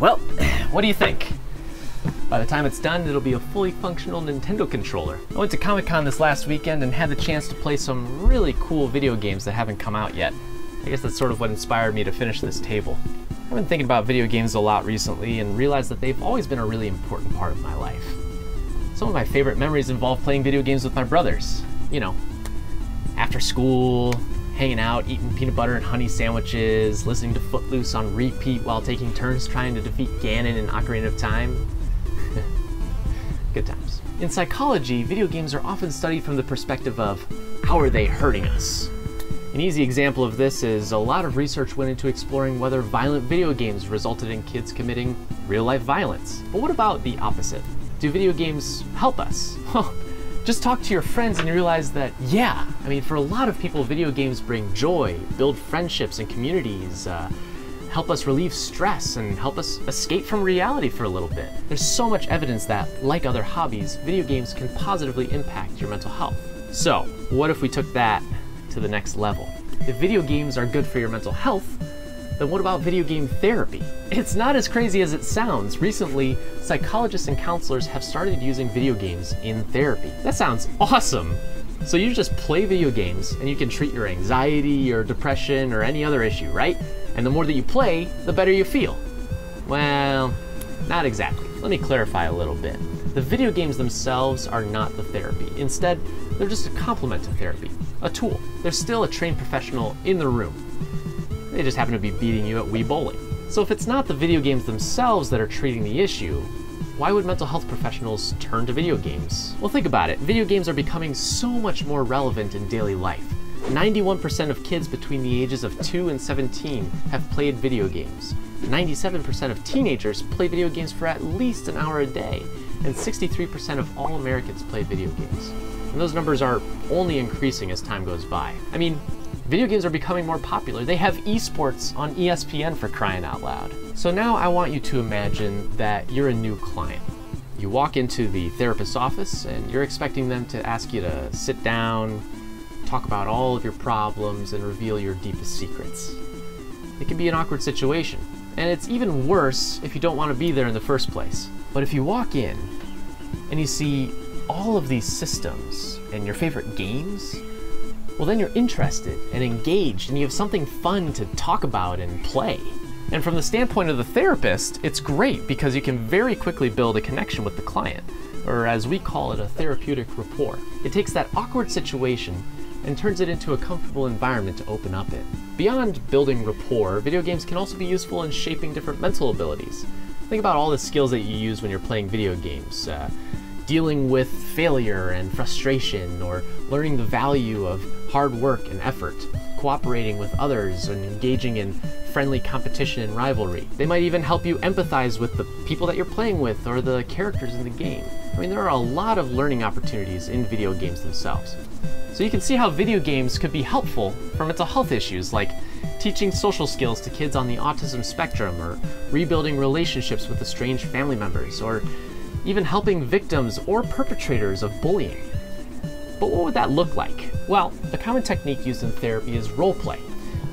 Well, what do you think? By the time it's done, it'll be a fully functional Nintendo controller. I went to Comic-Con this last weekend and had the chance to play some really cool video games that haven't come out yet. I guess that's sort of what inspired me to finish this table. I've been thinking about video games a lot recently and realized that they've always been a really important part of my life. Some of my favorite memories involve playing video games with my brothers. You know, after school, hanging out, eating peanut butter and honey sandwiches, listening to Footloose on repeat while taking turns trying to defeat Ganon in Ocarina of Time. Good times. In psychology, video games are often studied from the perspective of, how are they hurting us? An easy example of this is a lot of research went into exploring whether violent video games resulted in kids committing real-life violence. But what about the opposite? Do video games help us? Well, just talk to your friends and you realize that, yeah, I mean, for a lot of people, video games bring joy, build friendships and communities, help us relieve stress and help us escape from reality for a little bit. There's so much evidence that, like other hobbies, video games can positively impact your mental health. So, what if we took that to the next level? If video games are good for your mental health, then what about video game therapy? It's not as crazy as it sounds. Recently, psychologists and counselors have started using video games in therapy. That sounds awesome! So you just play video games and you can treat your anxiety or depression or any other issue, right? And the more that you play, the better you feel. Well, not exactly. Let me clarify a little bit. The video games themselves are not the therapy. Instead, they're just a complement to therapy, a tool. There's still a trained professional in the room. They just happen to be beating you at Wii Bowling. So if it's not the video games themselves that are treating the issue, why would mental health professionals turn to video games? Well, think about it. Video games are becoming so much more relevant in daily life. 91% of kids between the ages of 2 and 17 have played video games. 97% of teenagers play video games for at least an hour a day. And 63% of all Americans play video games. And those numbers are only increasing as time goes by. I mean, video games are becoming more popular. They have eSports on ESPN, for crying out loud. So now I want you to imagine that you're a new client. You walk into the therapist's office and you're expecting them to ask you to sit down, talk about all of your problems, and reveal your deepest secrets. It can be an awkward situation, and it's even worse if you don't want to be there in the first place. But if you walk in and you see all of these systems and your favorite games, well, then you're interested and engaged and you have something fun to talk about and play. And from the standpoint of the therapist, it's great because you can very quickly build a connection with the client, or as we call it, a therapeutic rapport. It takes that awkward situation and turns it into a comfortable environment to open up in. Beyond building rapport, video games can also be useful in shaping different mental abilities. Think about all the skills that you use when you're playing video games. Dealing with failure and frustration, or learning the value of hard work and effort, cooperating with others and engaging in friendly competition and rivalry. They might even help you empathize with the people that you're playing with or the characters in the game. I mean, there are a lot of learning opportunities in video games themselves. So you can see how video games could be helpful for mental health issues like teaching social skills to kids on the autism spectrum, or rebuilding relationships with estranged family members, or even helping victims or perpetrators of bullying. But what would that look like? Well, a common technique used in therapy is role play.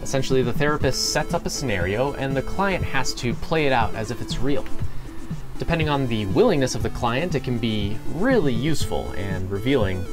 Essentially, the therapist sets up a scenario and the client has to play it out as if it's real. Depending on the willingness of the client, it can be really useful and revealing,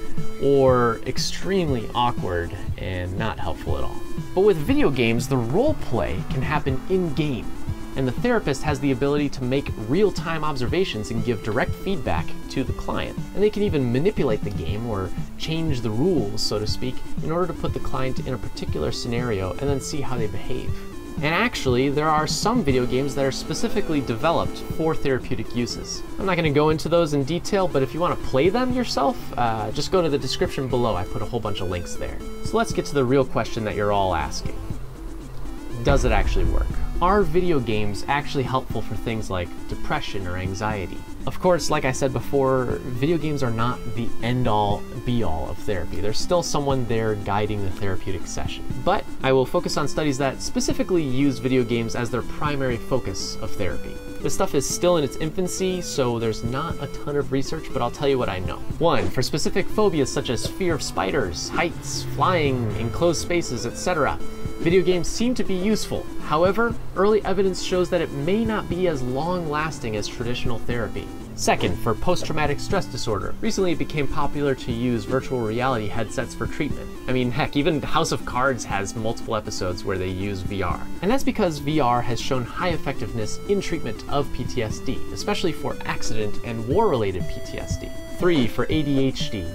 or extremely awkward and not helpful at all. But with video games, the role play can happen in-game, and the therapist has the ability to make real-time observations and give direct feedback to the client. And they can even manipulate the game or change the rules, so to speak, in order to put the client in a particular scenario and then see how they behave. And actually, there are some video games that are specifically developed for therapeutic uses. I'm not going to go into those in detail, but if you want to play them yourself, just go to the description below. I put a whole bunch of links there. So let's get to the real question that you're all asking. Does it actually work? Are video games actually helpful for things like depression or anxiety? Of course, like I said before, video games are not the end-all, be-all of therapy. There's still someone there guiding the therapeutic session. But I will focus on studies that specifically use video games as their primary focus of therapy. This stuff is still in its infancy, so there's not a ton of research, but I'll tell you what I know. 1. For specific phobias such as fear of spiders, heights, flying, enclosed spaces, etc., video games seem to be useful. However, early evidence shows that it may not be as long-lasting as traditional therapy. 2. For post-traumatic stress disorder. Recently it became popular to use virtual reality headsets for treatment. I mean, heck, even House of Cards has multiple episodes where they use VR. And that's because VR has shown high effectiveness in treatment of PTSD, especially for accident and war-related PTSD. 3. For ADHD.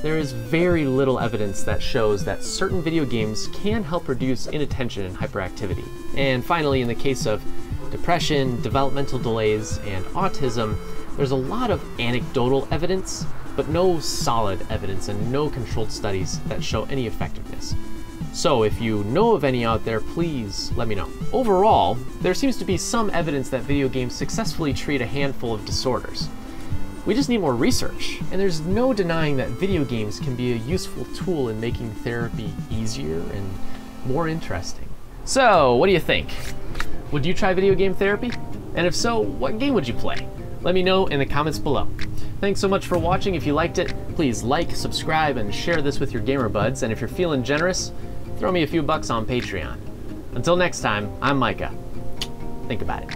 There is very little evidence that shows that certain video games can help reduce inattention and hyperactivity. And finally, in the case of depression, developmental delays, and autism, there's a lot of anecdotal evidence, but no solid evidence and no controlled studies that show any effectiveness. So if you know of any out there, please let me know. Overall, there seems to be some evidence that video games successfully treat a handful of disorders. We just need more research, and there's no denying that video games can be a useful tool in making therapy easier and more interesting. So, what do you think? Would you try video game therapy? And if so, what game would you play? Let me know in the comments below. Thanks so much for watching. If you liked it, please like, subscribe, and share this with your gamer buds. And if you're feeling generous, throw me a few bucks on Patreon. Until next time, I'm Micah. Think about it.